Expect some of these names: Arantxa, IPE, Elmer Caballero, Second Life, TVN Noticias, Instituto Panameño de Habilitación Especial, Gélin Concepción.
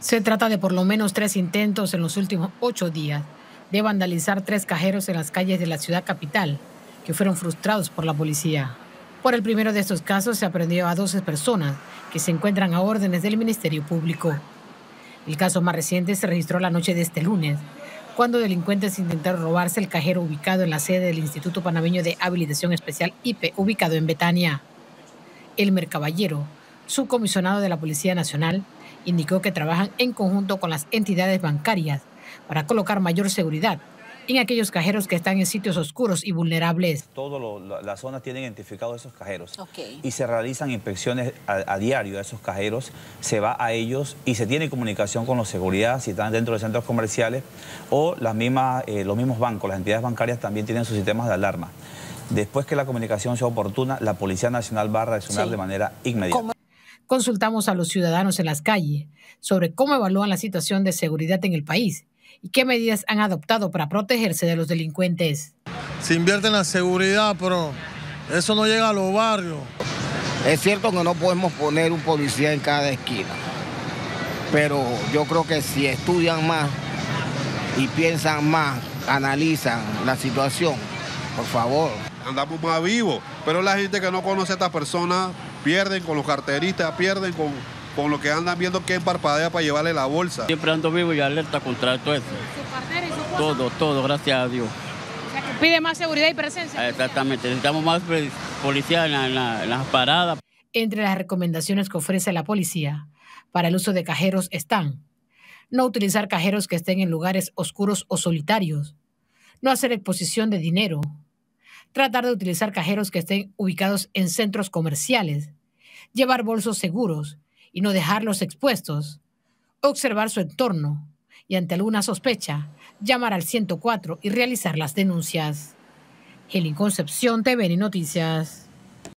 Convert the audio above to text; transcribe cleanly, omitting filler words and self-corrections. Se trata de por lo menos 3 intentos en los últimos 8 días de vandalizar 3 cajeros en las calles de la ciudad capital, que fueron frustrados por la policía. Por el primero de estos casos se aprehendió a 12 personas que se encuentran a órdenes del Ministerio Público. El caso más reciente se registró la noche de este lunes, cuando delincuentes intentaron robarse el cajero ubicado en la sede del Instituto Panameño de Habilitación Especial IPE, ubicado en Betania. Elmer Caballero, subcomisionado de la Policía Nacional, indicó que trabajan en conjunto con las entidades bancarias para colocar mayor seguridad en aquellos cajeros que están en sitios oscuros y vulnerables. Todas las zonas tienen identificados esos cajeros, y se realizan inspecciones a diario a esos cajeros, se va a ellos y se tiene comunicación con la seguridad, si están dentro de centros comerciales o las mismas, los mismos bancos, las entidades bancarias también tienen sus sistemas de alarma. Después que la comunicación sea oportuna, la Policía Nacional va a reaccionar de manera inmediata. Consultamos a los ciudadanos en las calles sobre cómo evalúan la situación de seguridad en el país y qué medidas han adoptado para protegerse de los delincuentes. Se invierte en la seguridad, pero eso no llega a los barrios. Es cierto que no podemos poner un policía en cada esquina, pero yo creo que si estudian más y piensan más, analizan la situación, por favor. Andamos más vivos, pero la gente que no conoce a estas personas pierden con los carteristas, pierden con lo que andan viendo quién parpadea para llevarle la bolsa. Siempre ando vivo y alerta contra todo eso. Todo, gracias a Dios. O sea, que pide más seguridad y presencia. Exactamente, necesitamos más policía en las paradas. Entre las recomendaciones que ofrece la policía para el uso de cajeros están: no utilizar cajeros que estén en lugares oscuros o solitarios, no hacer exposición de dinero, tratar de utilizar cajeros que estén ubicados en centros comerciales, llevar bolsos seguros y no dejarlos expuestos, observar su entorno y ante alguna sospecha, llamar al 104 y realizar las denuncias. Gélin Concepción, TVN Noticias.